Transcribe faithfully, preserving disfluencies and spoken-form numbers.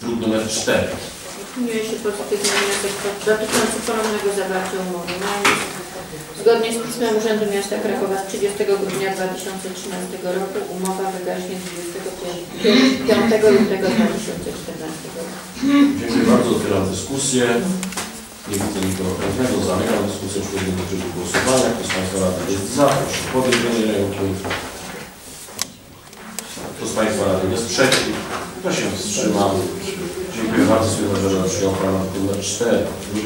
druk numer cztery. Opiniuje się pozytywnie wniosek dotyczący ponownego zawarcia umowy najmu. Zgodnie z pismem Urzędu Miasta Krakowa z trzydziestego grudnia dwa tysiące trzynastego roku umowa wygaśnie z dwudziestego piątego lutego dwa tysiące czternastego roku. Dziękuję bardzo. Otwieram dyskusję. Nie widzę nikogo chętnego. Zamykam dyskusję. Przejdziemy do trybu głosowania. Kto z Państwa Rady jest za, proszę o podejrzenie projektu. Kto z Państwa Rady jest przeciw? Kto się wstrzymał? Dziękuję bardzo. Stwierdzam, że przyjął projekt numer cztery.